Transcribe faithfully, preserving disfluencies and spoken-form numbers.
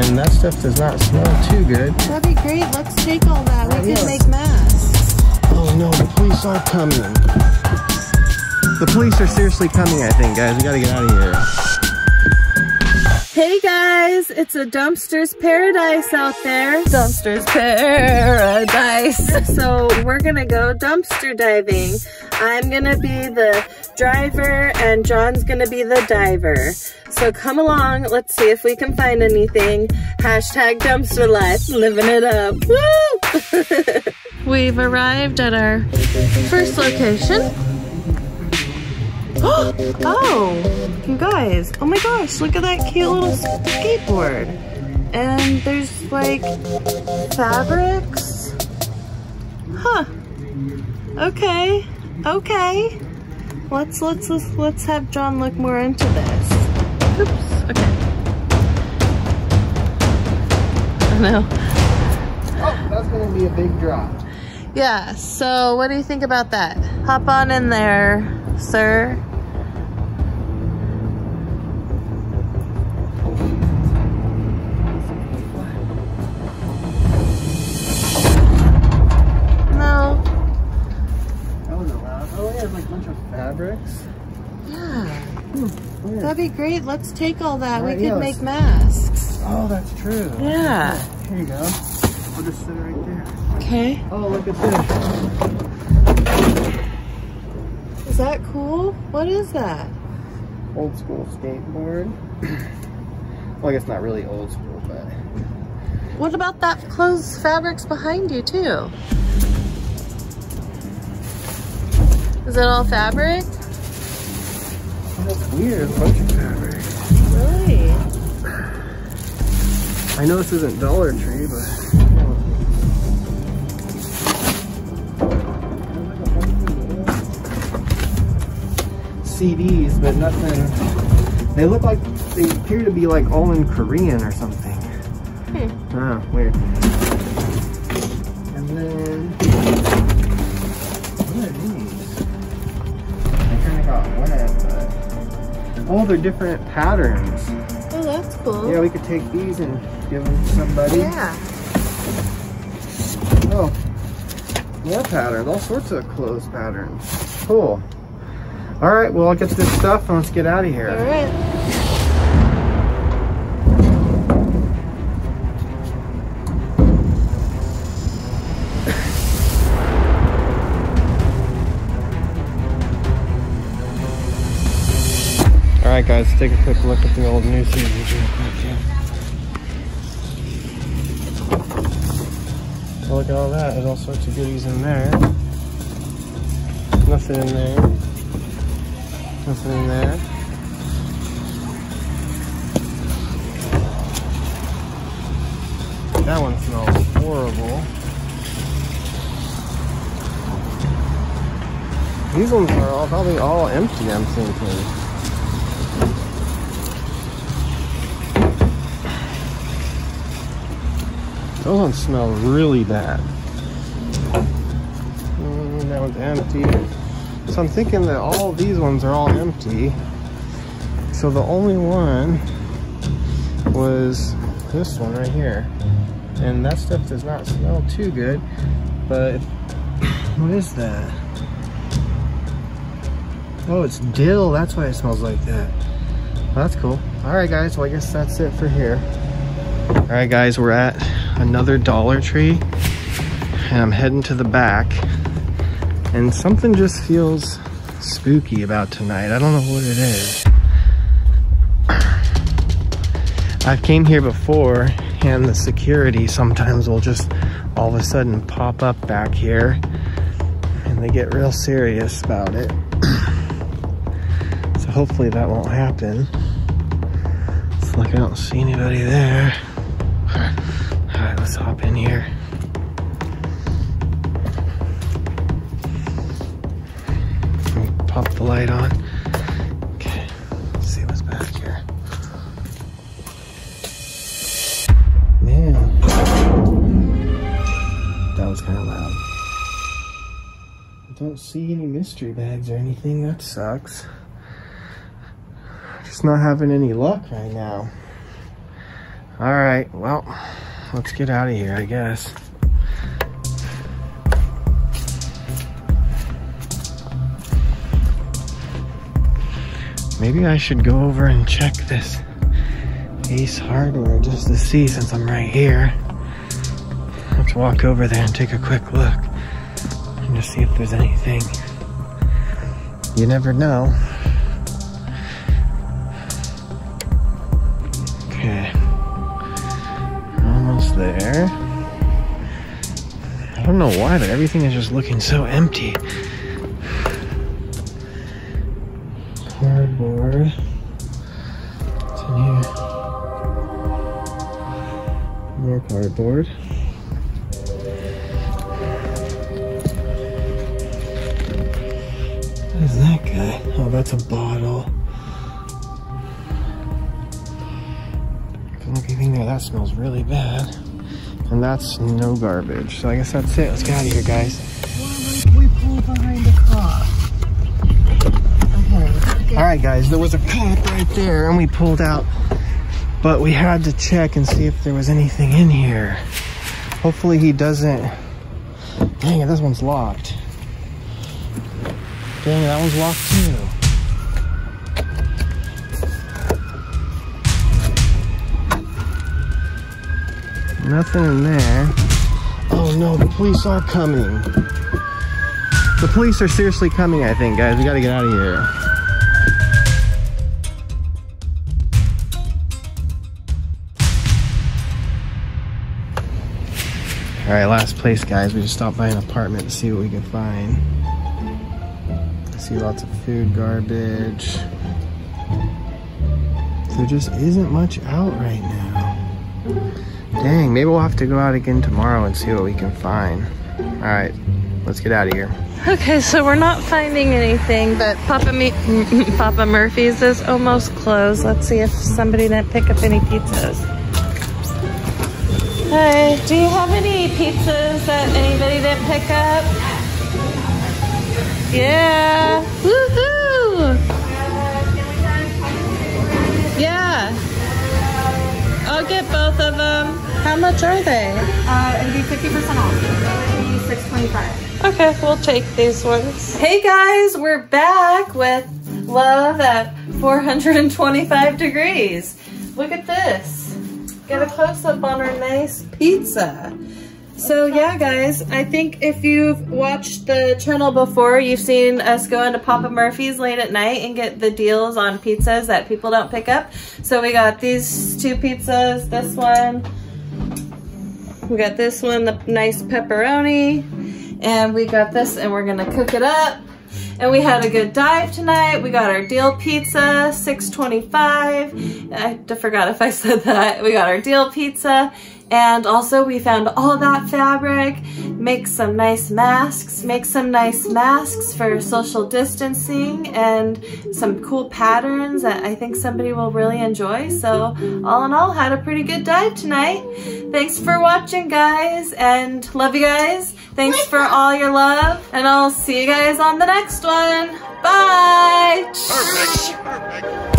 And that stuff does not smell too good. That'd be great. Let's take all that. Right we here. Can make masks. Oh no, the police are coming. The police are seriously coming, I think, guys. We gotta get out of here. Hey guys, it's a dumpster's paradise out there. Dumpster's paradise. So we're gonna go dumpster diving. I'm gonna be the driver and John's gonna be the diver. So come along, let's see if we can find anything. Hashtag dumpster life, living it up, woo! We've arrived at our first location. Oh, you guys, oh my gosh, look at that cute little skateboard. And there's like fabrics. Huh, okay. Okay, let's, let's let's let's have John look more into this. Oops. Okay. I know. Oh, that's gonna be a big drop. Yeah. So, what do you think about that? Hop on in there, sir. Fabrics. Yeah. Mm, that'd be great. Let's take all that. All right, we could yeah, make masks. Oh, that's true. Yeah. Here you go. I'll just sit right there. Okay. Oh, look at this. Is that cool? What is that? Old school skateboard. Well, I guess not really old school, but. What about that clothes fabrics behind you too? Is it all fabric? Oh, that's weird, a bunch of fabric. Really? I know this isn't Dollar Tree, but... C Ds, but nothing... They look like... They appear to be like all in Korean or something. Hmm. Ah, weird. And then... What are these? Oh, they're different patterns. Oh, that's cool. Yeah, we could take these and give them to somebody. Yeah. Oh, more patterns, all sorts of clothes patterns. Cool. All right, well, I'll get this stuff and let's get out of here. All right. Alright guys, take a quick look at the old news real quick. Look at all that, there's all sorts of goodies in there. Nothing in there. Nothing in there. That one smells horrible. These ones are all, probably all empty, I'm thinking. Those ones smell really bad. Mm, that one's empty. So I'm thinking that all these ones are all empty. So the only one was this one right here. And that stuff does not smell too good. But what is that? Oh, it's dill. That's why it smells like that. Well, that's cool. All right, guys. Well, I guess that's it for here. All right, guys. We're at another Dollar Tree and I'm heading to the back, and something just feels spooky about tonight. I don't know what it is. I've came here before and the security sometimes will just all of a sudden pop up back here and they get real serious about it. So hopefully that won't happen. It's like I don't see anybody there. Alright, let's hop in here. Pop the light on. Okay, let's see what's back here. Man, that was kind of loud. I don't see any mystery bags or anything. That sucks. Just not having any luck right now. All right, well, let's get out of here, I guess. Maybe I should go over and check this Ace Hardware just to see, since I'm right here. Let's walk over there and take a quick look and just see if there's anything. You never know. Okay, almost there. I don't know why, but everything is just looking so empty. Cardboard. What's in here? More cardboard. What is that guy? Oh, that's a bottle. Anything there that smells really bad, and that's no garbage. So I guess that's it. Let's get out of here, guys. Well, like we pulled behind the car. Okay, okay. All right, guys. There was a cop right there, and we pulled out, but we had to check and see if there was anything in here. Hopefully, he doesn't. Dang it! This one's locked. Dang it! That one's locked too. Nothing in there. Oh no, the police are coming. The police are seriously coming, I think, guys. We gotta get out of here. All right, last place, guys. We just stopped by an apartment to see what we could find. I see lots of food, garbage. There just isn't much out right now. Dang, maybe we'll have to go out again tomorrow and see what we can find. All right, let's get out of here. Okay, so we're not finding anything, but Papa, Me Papa Murphy's is almost closed. Let's see if somebody didn't pick up any pizzas. Hi, do you have any pizzas that anybody didn't pick up? Yeah, woohoo! Yeah. I'll get both of them. How much are they? Uh, it'll be fifty percent off. It'll be six twenty-five. Okay, we'll take these ones. Hey guys, we're back with love at four hundred twenty-five degrees. Look at this. Got a close-up on our nice pizza. So yeah guys, I think if you've watched the channel before, you've seen us go into Papa Murphy's late at night and get the deals on pizzas that people don't pick up. So we got these two pizzas, this one, we got this one, the nice pepperoni, and we got this, and we're gonna cook it up. And we had a good dive tonight. We got our deal pizza, six twenty-five. I forgot if I said that. We got our deal pizza. And also we found all that fabric, make some nice masks, make some nice masks for social distancing, and some cool patterns that I think somebody will really enjoy. So all in all, had a pretty good dive tonight. Thanks for watching, guys, and love you guys. Thanks for all your love, and I'll see you guys on the next one. Bye. Perfect. Perfect.